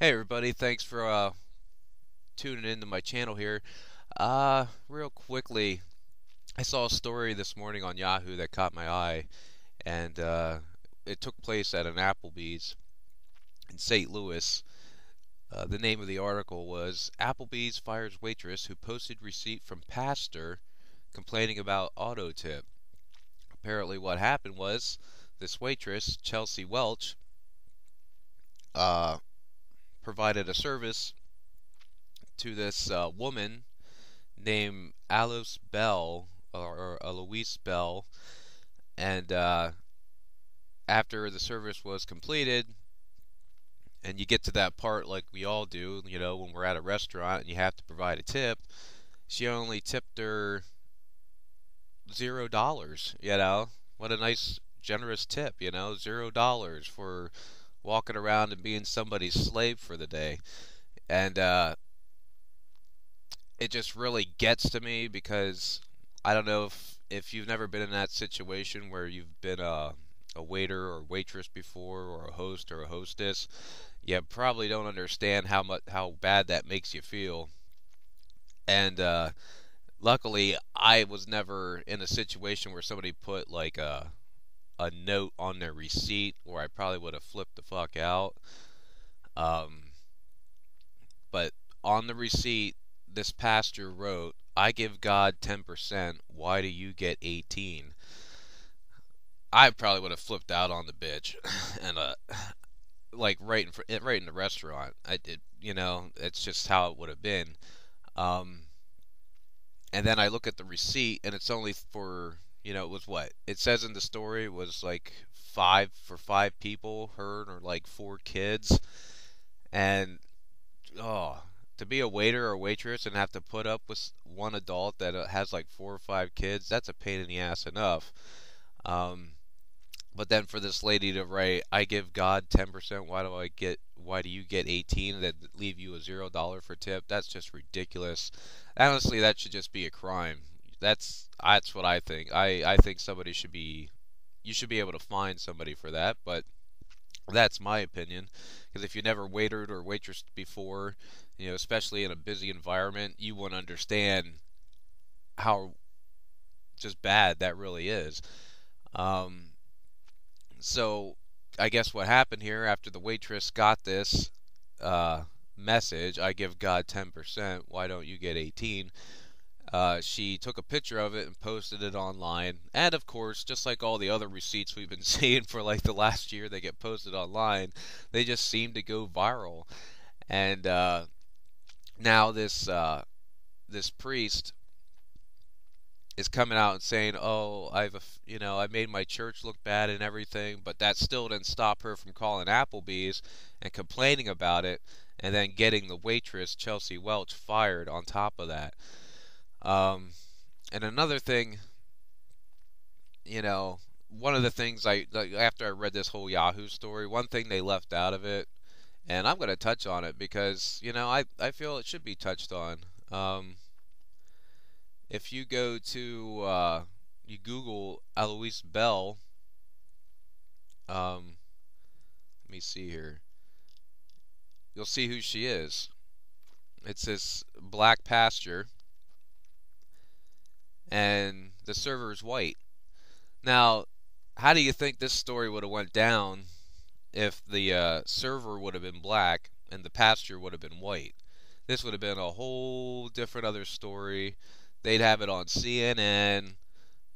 Hey everybody, thanks for tuning into my channel here. Real quickly, I saw a story this morning on Yahoo that caught my eye, and it took place at an Applebee's in St. Louis. The name of the article was "Applebee's Fires Waitress Who Posted Receipt from Pastor Complaining About Auto Tip." Apparently what happened was this waitress, Chelsea Welch, provided a service to this woman named Alice Bell, or Alois Bell, and after the service was completed, and you get to that part like we all do, you know, when we're at a restaurant and you have to provide a tip, she only tipped her $0, you know. What a nice, generous tip, you know, $0 for walking around and being somebody's slave for the day. And it just really gets to me, because I don't know if you've never been in that situation where you've been a waiter or waitress before, or a host or a hostess. You probably don't understand how bad that makes you feel. And luckily I was never in a situation where somebody put like a note on their receipt, or I probably would have flipped the fuck out. But on the receipt, this pastor wrote, "I give God 10%, why do you get 18?" I probably would have flipped out on the bitch, and like right in the restaurant. I did, you know, it's just how it would have been. And then I look at the receipt, and it's only for, you know, it was what? It says in the story it was like five people, her and her like 4 kids. And oh, to be a waiter or waitress and have to put up with one adult that has like 4 or 5 kids, that's a pain in the ass enough. But then for this lady to write, "I give God 10%, why do you get 18, that leave you a $0 for tip," that's just ridiculous. Honestly, that should just be a crime. That's what I think. I think somebody should be, you should be able to fine somebody for that, but that's my opinion. Because if you never waitered or waitressed before, you know, especially in a busy environment, you won't understand how just bad that really is. So I guess what happened here, after the waitress got this message, "I give God 10%, why don't you get 18?" She took a picture of it and posted it online. And of course, just like all the other receipts we've been seeing for like the last year, they get posted online. They just seem to go viral. And now this priest is coming out and saying, "Oh, you know, I made my church look bad and everything," but that still didn't stop her from calling Applebee's and complaining about it, and then getting the waitress Chelsea Welch fired on top of that. And another thing, you know, one of the things after I read this whole Yahoo story, one thing they left out of it, and I'm going to touch on it because, you know, I feel it should be touched on. If you go to, you Google Alois Bell, let me see here, you'll see who she is. It's this black pastor, and the server is white. Now, how do you think this story would have went down if the server would have been black and the pastor would have been white? This would have been a whole different other story. They'd have it on CNN,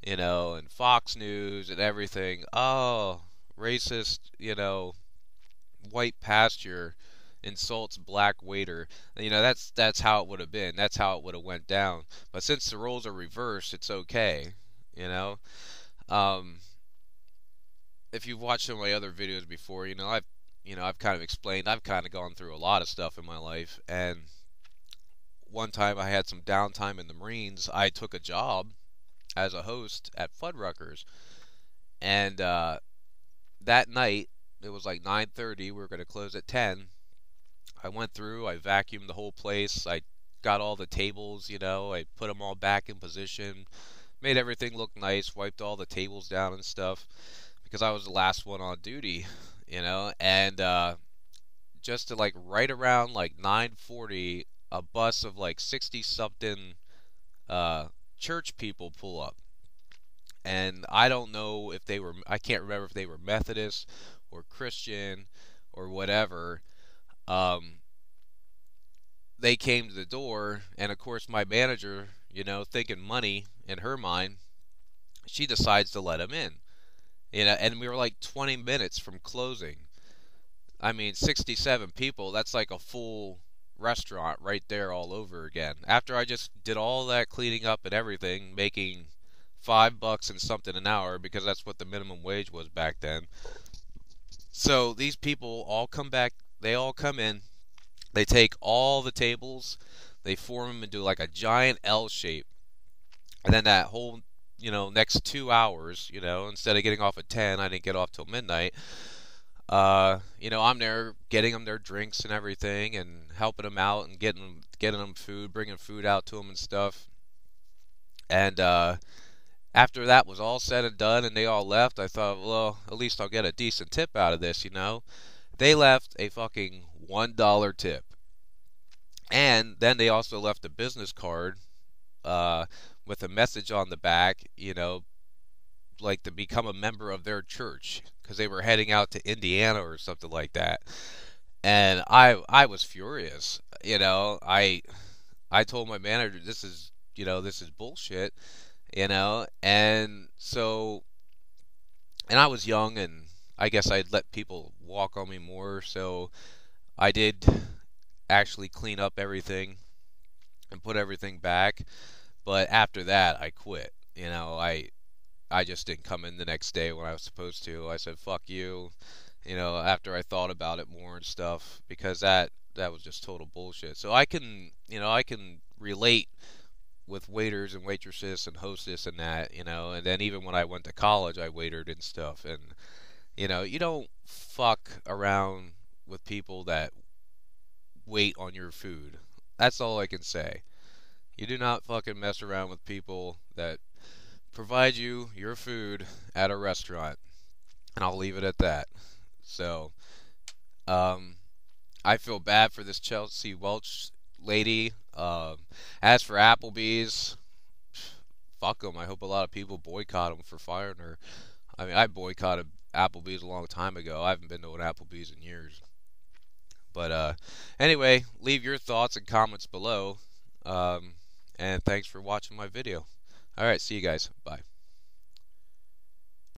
you know, and Fox News and everything. Oh, racist, you know, white pastor insults black waiter. You know, that's how it would have been. That's how it would have went down. But since the roles are reversed, it's okay, you know. If you've watched some of my other videos before, you know, I've kind of explained, I've kind of gone through a lot of stuff in my life. And one time I had some downtime in the Marines. I took a job as a host at Fuddruckers. And that night, it was like 9:30. We were going to close at 10. I went through, I vacuumed the whole place, I got all the tables, you know, I put them all back in position, made everything look nice, wiped all the tables down and stuff, because I was the last one on duty, you know. And just to like right around like 9:40, a bus of like 60-something church people pull up. And I don't know if they were, I can't remember if they were Methodist or Christian or whatever. They came to the door, and of course my manager, you know, thinking money in her mind, she decides to let them in. You know, and we were like 20 minutes from closing. I mean, 67 people, that's like a full restaurant right there all over again. After I just did all that cleaning up and everything, making $5 and something an hour, because that's what the minimum wage was back then. So these people all come back, they all come in, they take all the tables, they form them into like a giant L shape, and then that whole, you know, next 2 hours, you know, instead of getting off at 10, I didn't get off till midnight. You know, I'm there getting them their drinks and everything, and helping them out, and getting them food, bringing food out to them and stuff. And after that was all said and done and they all left, I thought, well, at least I'll get a decent tip out of this, you know. They left a fucking $1 tip. And then they also left a business card with a message on the back, you know, like to become a member of their church, because they were heading out to Indiana or something like that. And I was furious, you know. I told my manager, this is, you know, this is bullshit. You know, and so, and I was young, and I guess I'd let people walk on me more, so I did actually clean up everything and put everything back. But after that, I quit. You know, I just didn't come in the next day when I was supposed to. I said, fuck you, you know, after I thought about it more and stuff, because that was just total bullshit. So I can, you know, I can relate with waiters and waitresses and hostess and that, you know. And then even when I went to college, I waitered and stuff. And, you know, you don't fuck around with people that wait on your food. That's all I can say. You do not fucking mess around with people that provide you your food at a restaurant. And I'll leave it at that. So, I feel bad for this Chelsea Welch lady. As for Applebee's, fuck them. I hope a lot of people boycott them for firing her. I mean, I boycotted Applebee's a long time ago. I haven't been to an Applebee's in years. But anyway, leave your thoughts and comments below. And thanks for watching my video. Alright, see you guys. Bye.